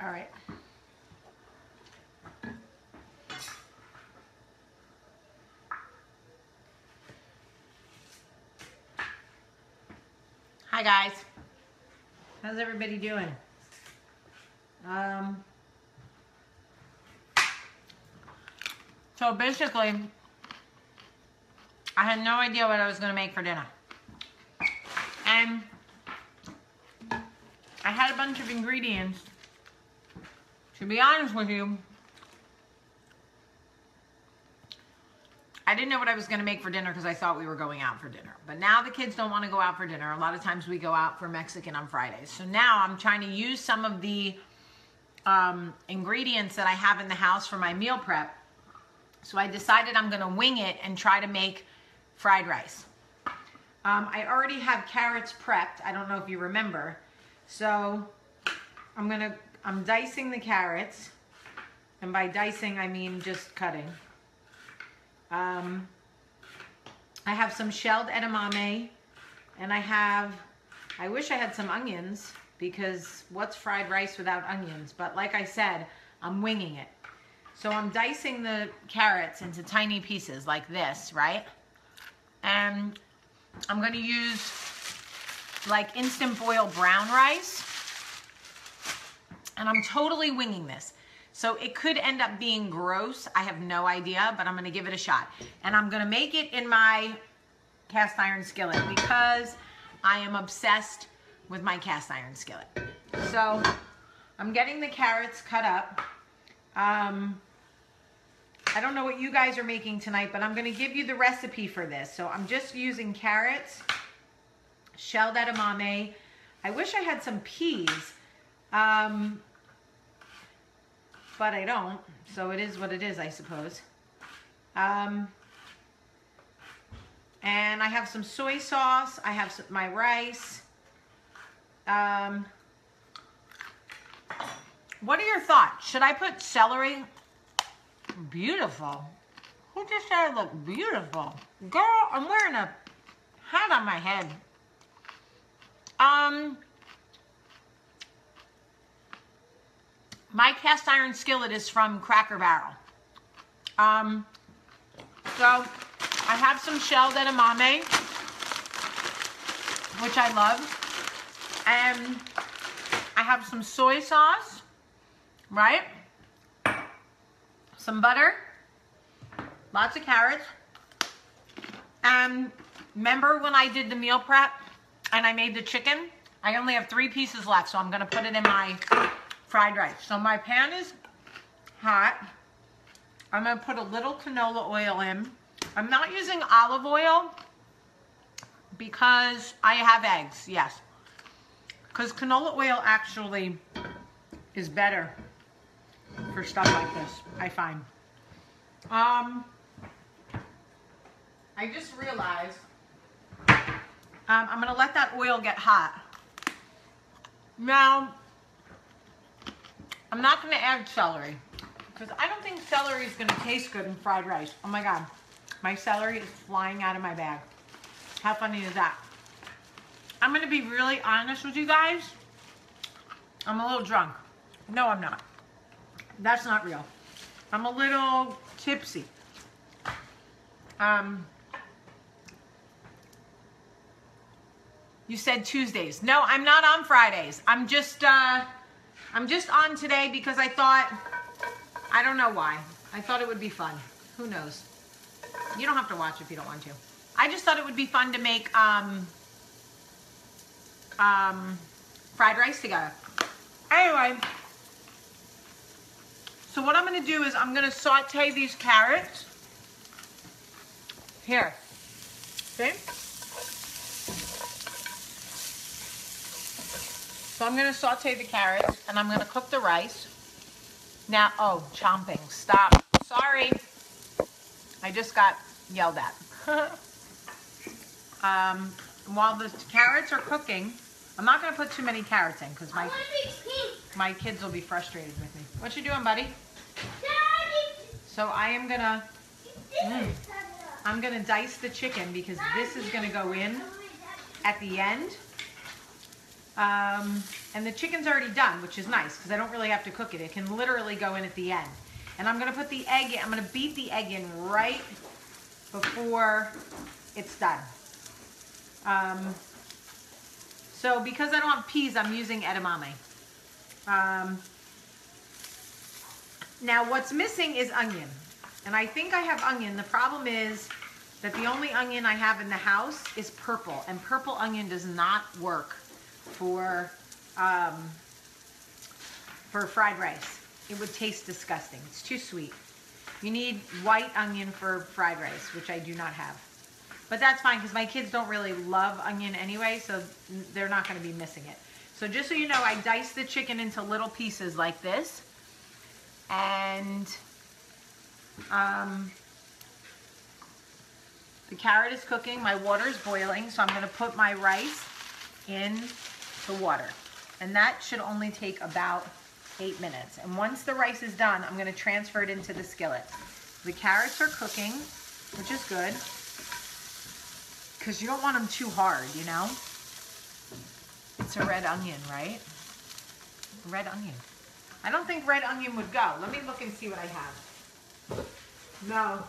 All right. Hi guys, how's everybody doing? So basically, I had no idea what I was going to make for dinner. And I had a bunch of ingredients. To be honest with you, I didn't know what I was going to make for dinner because I thought we were going out for dinner. But now the kids don't want to go out for dinner. A lot of times we go out for Mexican on Fridays. So now I'm trying to use some of the ingredients that I have in the house for my meal prep. So I decided I'm going to wing it and try to make fried rice. I already have carrots prepped. I don't know if you remember. So I'm dicing the carrots. And by dicing, I mean just cutting. I have some shelled edamame, and I wish I had some onions, because what's fried rice without onions? But like I said, I'm winging it. So I'm dicing the carrots into tiny pieces like this, right? And I'm going to use like instant boil brown rice, and I'm totally winging this. So it could end up being gross. I have no idea, but I'm going to give it a shot. And I'm going to make it in my cast iron skillet because I am obsessed with my cast iron skillet. So I'm getting the carrots cut up. I don't know what you guys are making tonight, but I'm going to give you the recipe for this. So I'm just using carrots, shelled edamame. I wish I had some peas. But I don't, so it is what it is, I suppose. And I have some soy sauce. I have my rice. What are your thoughts? Should I put celery? Beautiful. Who just said I look beautiful? Girl, I'm wearing a hat on my head. My cast iron skillet is from Cracker Barrel. So I have some shelled edamame, which I love. And I have some soy sauce, right? Some butter, lots of carrots. And remember when I did the meal prep and I made the chicken? I only have 3 pieces left, so I'm going to put it in my fried rice. So my pan is hot. I'm going to put a little canola oil in. I'm not using olive oil because I have eggs, yes. Because canola oil actually is better for stuff like this, I find. I just realized I'm going to let that oil get hot. Now, I'm not going to add celery because I don't think celery is going to taste good in fried rice. Oh my God, my celery is flying out of my bag. How funny is that? I'm going to be really honest with you guys. I'm a little drunk. No, I'm not. That's not real. I'm a little tipsy. You said Tuesdays. No, I'm not on Fridays. I'm just on today because I thought, I don't know why. I thought it would be fun. Who knows? You don't have to watch if you don't want to. I just thought it would be fun to make fried rice together. Anyway, so what I'm going to do is I'm going to saute these carrots. Here. See? So I'm going to saute the carrots, and I'm going to cook the rice. Now, oh, chomping. Stop. Sorry. I just got yelled at. While the carrots are cooking, I'm not going to put too many carrots in because my kids will be frustrated with me. What you doing, buddy? Daddy. So I am going to, I'm going to dice the chicken because this is going to go in at the end. And the chicken's already done, which is nice because I don't really have to cook it. It can literally go in at the end. And I'm going to put the egg in. I'm going to beat the egg in right before it's done. So because I don't have peas, I'm using edamame. Now what's missing is onion. And I think I have onion. The problem is that the only onion I have in the house is purple. And purple onion does not work for fried rice. It would taste disgusting. It's too sweet. You need white onion for fried rice, which I do not have. But that's fine because my kids don't really love onion anyway, so they're not going to be missing it. So just so you know, I dice the chicken into little pieces like this. And the carrot is cooking. My water's boiling, so I'm going to put my rice in the water. And that should only take about 8 minutes. And once the rice is done, I'm going to transfer it into the skillet. The carrots are cooking, which is good, because you don't want them too hard, you know? It's a red onion, right? Red onion. I don't think red onion would go. Let me look and see what I have. No.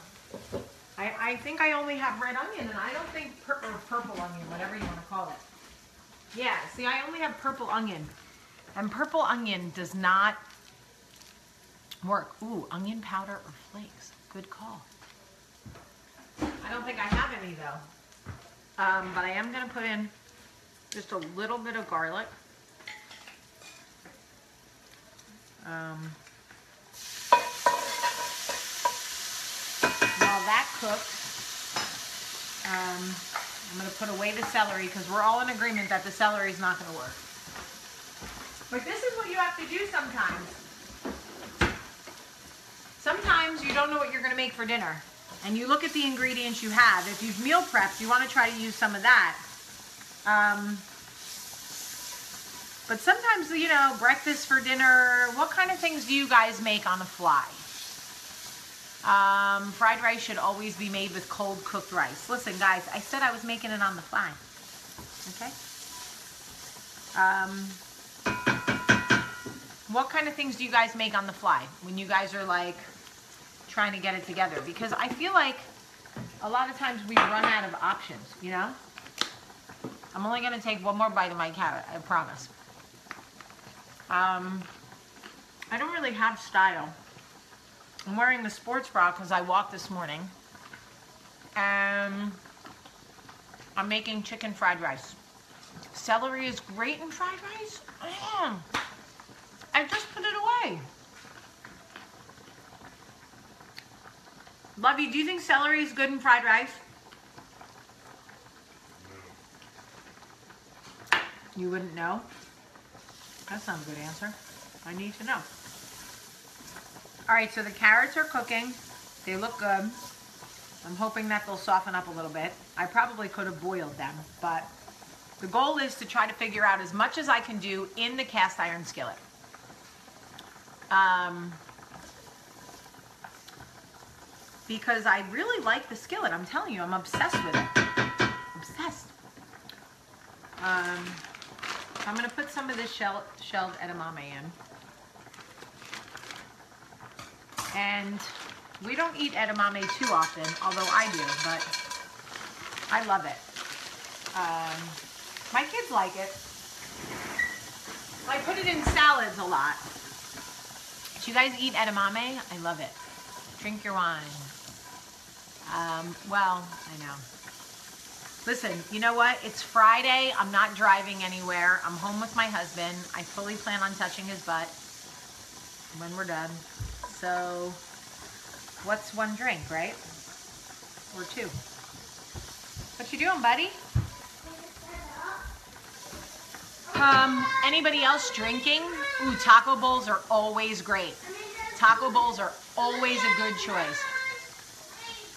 I think I only have red onion, and I don't think purple onion, whatever you want to call it. Yeah, see, I only have purple onion. And purple onion does not work. Ooh, onion powder or flakes. Good call. I don't think I have any, though. But I am going to put in just a little bit of garlic. While that cooks, I'm going to put away the celery because we're all in agreement that the celery is not going to work. But this is what you have to do sometimes. Sometimes you don't know what you're going to make for dinner. And you look at the ingredients you have. If you've meal prepped, you want to try to use some of that. But sometimes, you know, breakfast for dinner, what kind of things do you guys make on the fly? Fried rice should always be made with cold cooked rice. Listen, guys, I said I was making it on the fly. Okay? What kind of things do you guys make on the fly when you guys are like trying to get it together? Because I feel like a lot of times we run out of options, you know? I'm only going to take one more bite of my carrot, I promise. I don't really have style. I'm wearing the sports bra because I walked this morning. And I'm making chicken fried rice. Celery is great in fried rice. I just put it away. Lovey, do you think celery is good in fried rice? No. You wouldn't know? That's not a good answer. I need to know. All right, so the carrots are cooking. They look good. I'm hoping that they'll soften up a little bit. I probably could have boiled them, but the goal is to try to figure out as much as I can do in the cast iron skillet. Because I really like the skillet. I'm telling you, I'm obsessed with it. Obsessed. I'm going to put some of this shelled edamame in. And we don't eat edamame too often, although I do, but I love it. My kids like it. I put it in salads a lot. Do you guys eat edamame? I love it. Drink your wine. Well, I know. Listen, you know what? It's Friday. I'm not driving anywhere. I'm home with my husband. I fully plan on touching his butt when we're done. So, what's one drink, right? Or two. What you doing, buddy? Anybody else drinking? Ooh, taco bowls are always great. Taco bowls are always a good choice.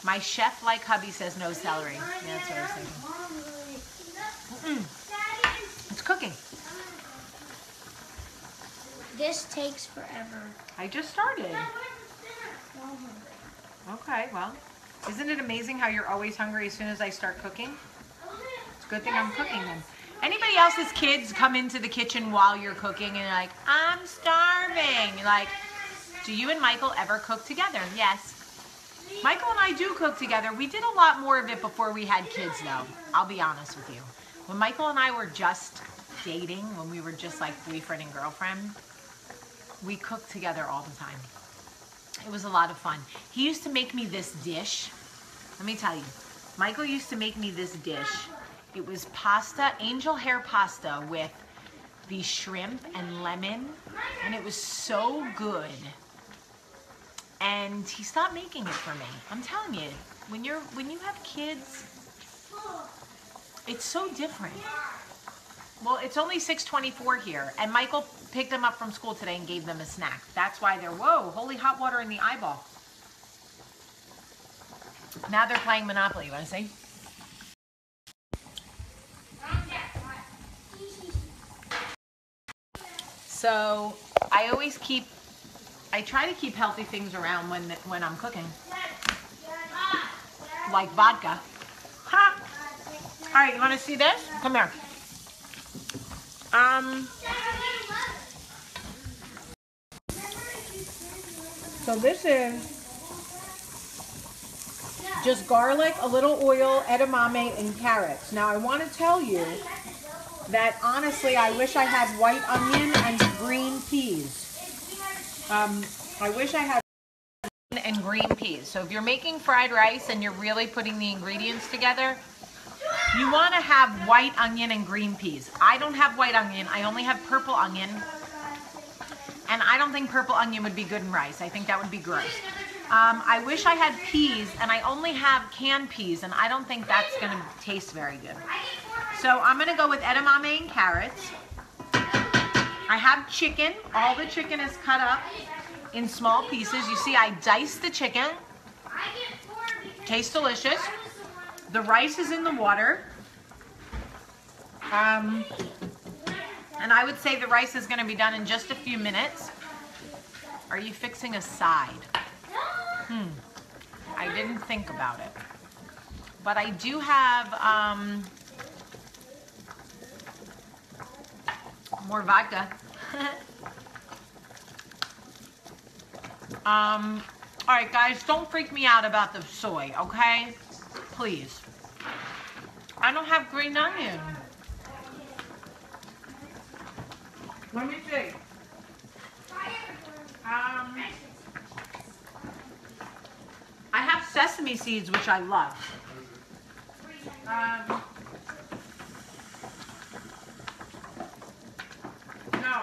My chef-like hubby says no celery. Yeah, that's what I was thinking. Mm-mm. It's cooking. This takes forever. I just started. Okay, well, isn't it amazing how you're always hungry as soon as I start cooking? It's a good thing I'm cooking then. Anybody else's kids come into the kitchen while you're cooking and like, I'm starving? Like, do you and Michael ever cook together? Yes. Michael and I do cook together. We did a lot more of it before we had kids though. I'll be honest with you. When Michael and I were just dating, when we were just like boyfriend and girlfriend, we cooked together all the time. It was a lot of fun. He used to make me this dish. Let me tell you, Michael used to make me this dish. It was pasta, angel hair pasta with the shrimp and lemon, and it was so good. And he stopped making it for me. I'm telling you, when you have kids, it's so different. Well, it's only 6:24 here, and Michael picked them up from school today and gave them a snack. That's why they're, whoa, holy hot water in the eyeball. Now they're playing Monopoly, you wanna see? So I always keep, I try to keep healthy things around when I'm cooking. Like vodka. Ha! All right, you wanna see this? Come here. So this is just garlic, a little oil, edamame, and carrots. Now I want to tell you that honestly I wish I had white onion and green peas. I wish I had onion and green peas. So if you're making fried rice and you're really putting the ingredients together, you want to have white onion and green peas. I don't have white onion. I only have purple onion. And I don't think purple onion would be good in rice. I think that would be gross. I wish I had peas, and I only have canned peas, and I don't think that's going to taste very good. So I'm going to go with edamame and carrots. I have chicken. All the chicken is cut up in small pieces. You see, I diced the chicken. Tastes delicious. The rice is in the water, and I would say the rice is going to be done in just a few minutes. Are you fixing a side? I didn't think about it, but I do have more vodka. All right, guys, don't freak me out about the soy, okay? Please. I don't have green onion. Let me see. I have sesame seeds, which I love. No.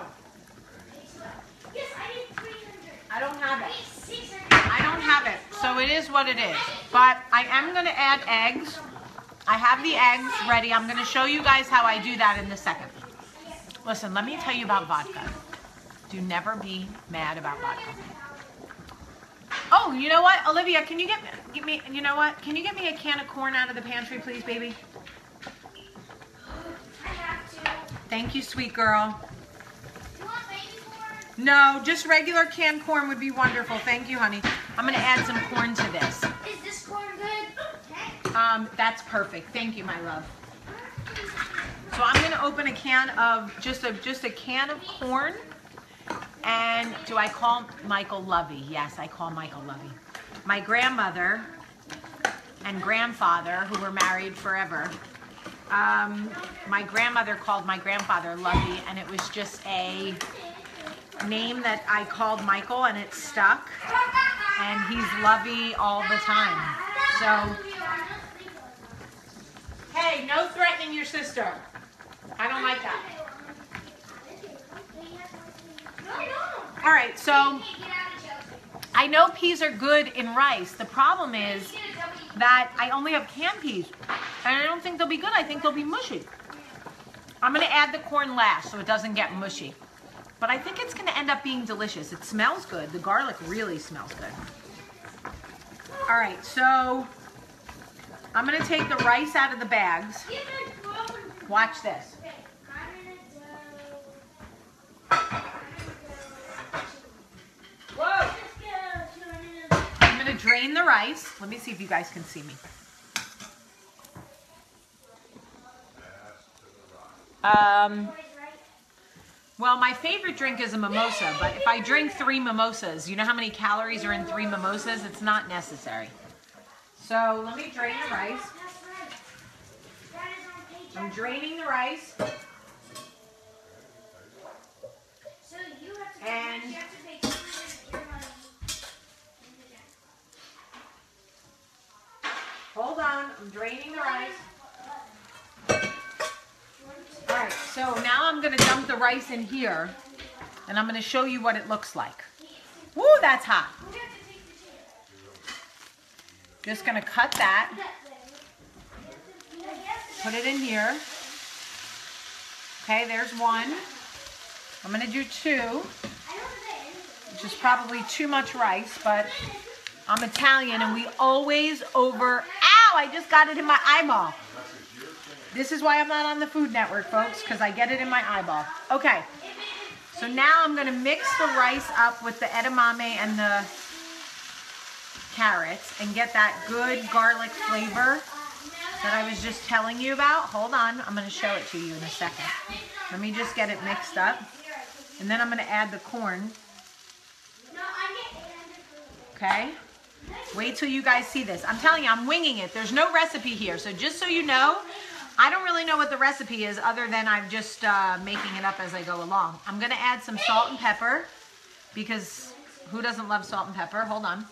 I don't have it. I don't have it. So it is what it is. But I am going to add eggs. I have the eggs ready. I'm going to show you guys how I do that in a second. Listen, let me tell you about vodka. Do never be mad about vodka. Oh, you know what, Olivia, can you get me, you know what? Can you get me a can of corn out of the pantry, please, baby? I have to. Thank you, sweet girl. You want baby corn? No, just regular canned corn would be wonderful. Thank you, honey. I'm going to add some corn to this. Is this corn good? That's perfect. Thank you, my love. So I'm going to open a can of just a can of corn. And do I call Michael Lovey? Yes, I call Michael Lovey. My grandmother and grandfather, who were married forever, my grandmother called my grandfather Lovey, and it was just a name that I called Michael, and it stuck. And he's Lovey all the time. So, hey, no threatening your sister. I don't like that. All right, so I know peas are good in rice. The problem is that I only have canned peas, and I don't think they'll be good. I think they'll be mushy. I'm going to add the corn last so it doesn't get mushy. But I think it's going to end up being delicious. It smells good. The garlic really smells good. All right, so I'm going to take the rice out of the bags. Watch this. Whoa! I'm going to drain the rice. Let me see if you guys can see me. Well, my favorite drink is a mimosa, but if I drink 3 mimosas, you know how many calories are in 3 mimosas? It's not necessary. So let me drain the rice. I'm draining the rice. And hold on, I'm draining the rice. All right, so now I'm going to dump the rice in here, and I'm going to show you what it looks like. Woo, that's hot. Just going to cut that. Put it in here. Okay, there's one. I'm going to do 2, which is probably too much rice, but I'm Italian, and we always over... Ow, I just got it in my eyeball. This is why I'm not on the Food Network, folks, because I get it in my eyeball. Okay, so now I'm going to mix the rice up with the edamame and the carrots and get that good garlic flavor that I was just telling you about. Hold on, I'm going to show it to you in a second. Let me just get it mixed up. And then I'm going to add the corn. Okay. Wait till you guys see this. I'm telling you, I'm winging it. There's no recipe here. So just so you know, I don't really know what the recipe is other than I'm just making it up as I go along. I'm going to add some salt and pepper because who doesn't love salt and pepper? Hold on.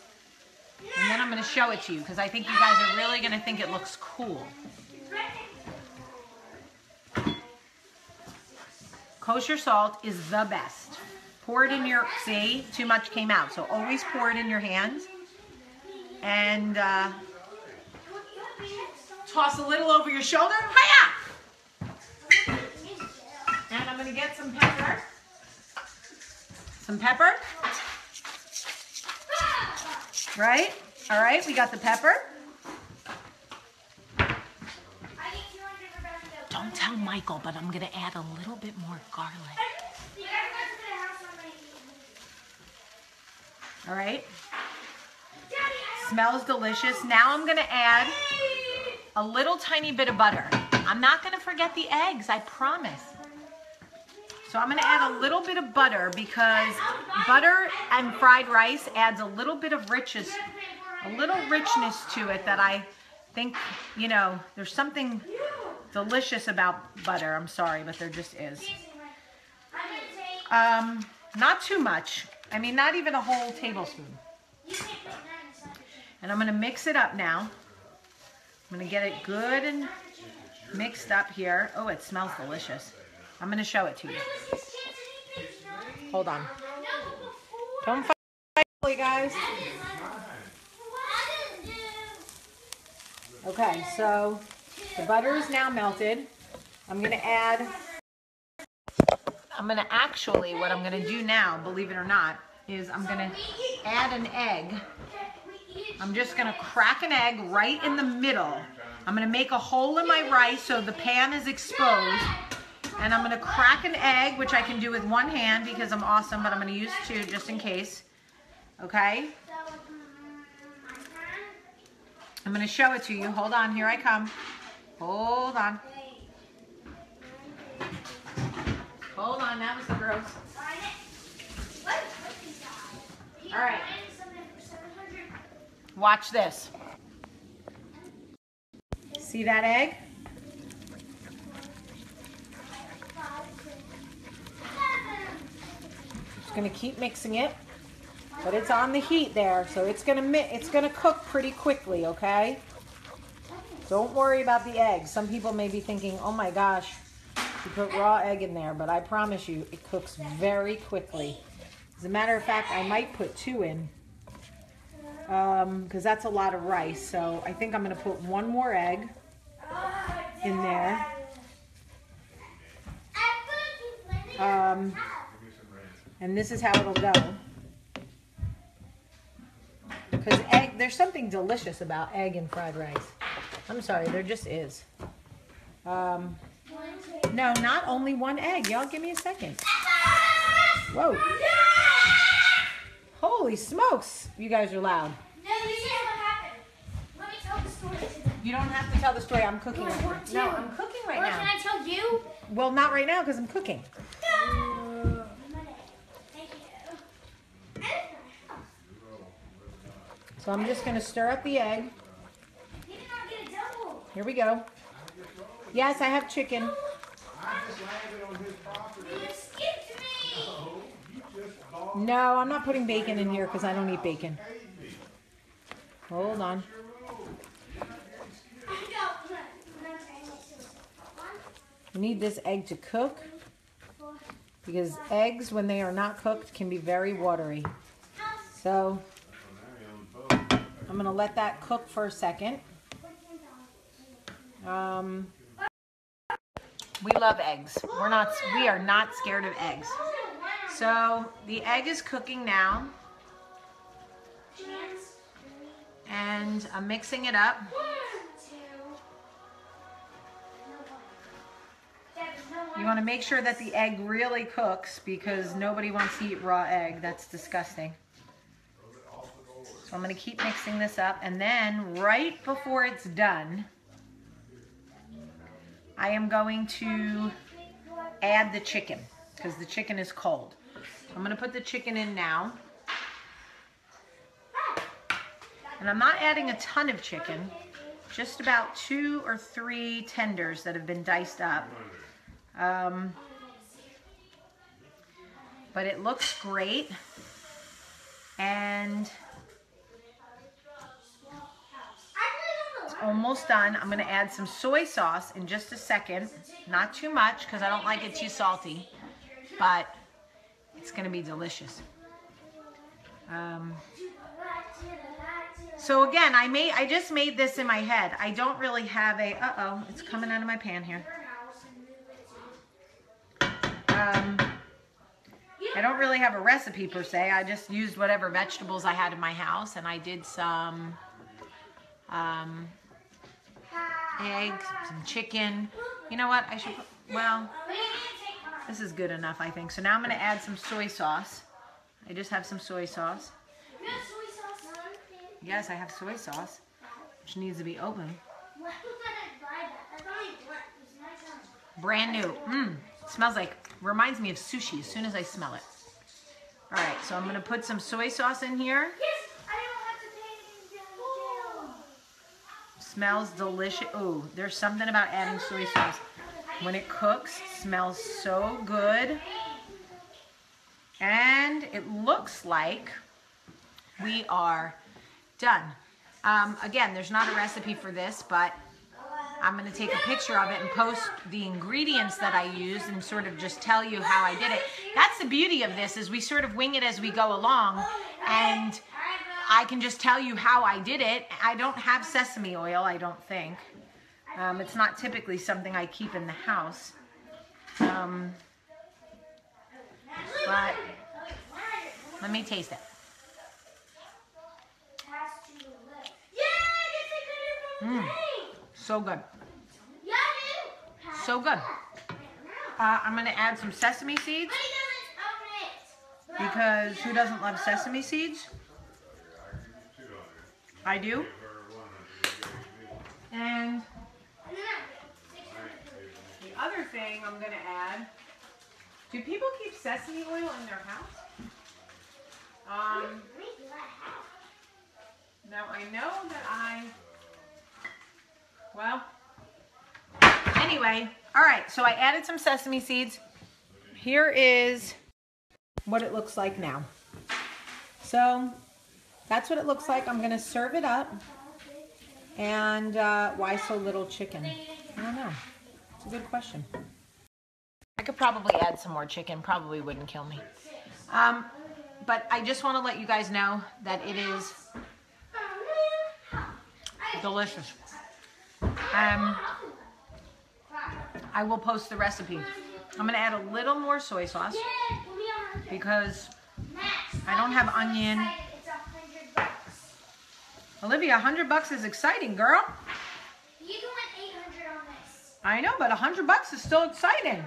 And then I'm going to show it to you because I think you guys are really going to think it looks cool. Kosher salt is the best. Pour it in your, see, too much came out. So always pour it in your hands. And toss a little over your shoulder. Hiya! And I'm going to get some pepper. Some pepper. Right? All right, we got the pepper. Don't tell Michael, but I'm going to add a little bit more garlic. All right. Smells delicious. Now I'm going to add a little tiny bit of butter. I'm not going to forget the eggs, I promise. So I'm going to add a little bit of butter because butter and fried rice adds a little bit of richness, a little richness to it that I think, you know, there's something delicious about butter. I'm sorry, but there just is. Not too much. I mean, not even a whole tablespoon. And I'm going to mix it up now. I'm going to get it good and mixed up here. Oh, it smells delicious. I'm going to show it to you. Hold on. Don't fight, guys. Okay, so the butter is now melted. I'm going to add... I'm going to actually, what I'm going to do now, believe it or not, is I'm going to add an egg. I'm just going to crack an egg right in the middle. I'm going to make a hole in my rice so the pan is exposed. And I'm going to crack an egg, which I can do with one hand because I'm awesome, but I'm going to use 2 just in case. Okay? I'm going to show it to you. Hold on. Here I come. Hold on. Hold on. That was gross. All right. Watch this. See that egg? Just gonna keep mixing it, but it's on the heat there, so it's gonna cook pretty quickly. Okay. Don't worry about the egg. Some people may be thinking, "Oh my gosh, you put raw egg in there," but I promise you, it cooks very quickly. As a matter of fact, I might put 2 in. Because that's a lot of rice, so I think I'm going to put 1 more egg in there. And this is how it'll go. Because egg, there's something delicious about egg and fried rice. I'm sorry, there just is. No, not only 1 egg. Y'all give me a second. Whoa. Holy smokes, you guys are loud. No, you see what happened. Let me tell the story to them. You don't have to tell the story. I'm cooking. Right now. No, I'm cooking right now. Or can I tell you? Well, not right now because I'm cooking. No. Thank you. So I'm just gonna stir up the egg. You did not get a double. Here we go. Yes, I have chicken. I just landed on his property. You skipped me. No, you just bought. No, I'm not putting bacon in here because I don't eat bacon. Hold on. You need this egg to cook because eggs, when they are not cooked, can be very watery. So I'm going to let that cook for a second. We love eggs. We are not scared of eggs. So the egg is cooking now. And I'm mixing it up. You want to make sure that the egg really cooks because nobody wants to eat raw egg. That's disgusting. So I'm going to keep mixing this up. And then right before it's done, I am going to add the chicken because the chicken is cold. I'm going to put the chicken in now. And I'm not adding a ton of chicken, just about 2 or 3 tenders that have been diced up. But it looks great. And it's almost done. I'm going to add some soy sauce in just a second. Not too much because I don't like it too salty, but it's going to be delicious. So again, I just made this in my head. I don't really have a, uh-oh, it's coming out of my pan here. I don't really have a recipe per se. I just used whatever vegetables I had in my house, and I did some eggs, some chicken. You know what? I should, well, this is good enough, I think. So now I'm going to add some soy sauce. I just have some soy sauce. Yes, I have soy sauce, which needs to be open. Brand new. Smells like, reminds me of sushi as soon as I smell it. All right, so I'm going to put some soy sauce in here. Yes, I don't have to pay. Smells delicious. Ooh, there's something about adding soy sauce. When it cooks, it smells so good. And it looks like we are done. Again, there's not a recipe for this, but I'm going to take a picture of it and post the ingredients that I used and sort of just tell you how I did it. That's the beauty of this, is we sort of wing it as we go along, and I can just tell you how I did it. I don't have sesame oil, I don't think. It's not typically something I keep in the house. But let me taste it. So good. So good. I'm going to add some sesame seeds because who doesn't love sesame seeds? I do. And the other thing I'm going to add, do people keep sesame oil in their house? Now I know that well, anyway, all right, so I added some sesame seeds. Here is what it looks like now. So that's what it looks like. I'm going to serve it up. And why so little chicken? I don't know. It's a good question. I could probably add some more chicken. Probably wouldn't kill me. But I just want to let you guys know that it is delicious. I will post the recipe. I'm going to add a little more soy sauce because I don't have onion. Olivia, $100 is exciting, girl. You can win $800 on this. I know, but $100 is still exciting.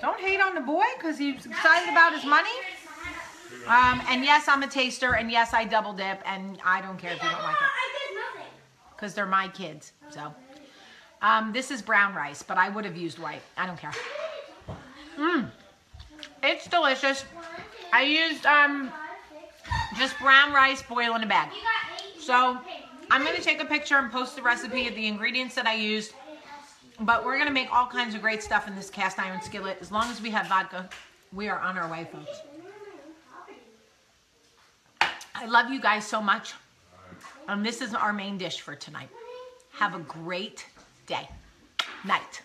Don't hate on the boy because he's excited about his money. And yes, I'm a taster, and yes, I double dip, and I don't care if you don't like it because they're my kids. So this is brown rice, but I would have used white. I don't care. It's delicious. I used just brown rice boiled in a bag. So I'm going to take a picture and post the recipe of the ingredients that I used. But we're going to make all kinds of great stuff in this cast iron skillet. As long as we have vodka, we are on our way, folks. I love you guys so much. And this is our main dish for tonight. Have a great day. Night.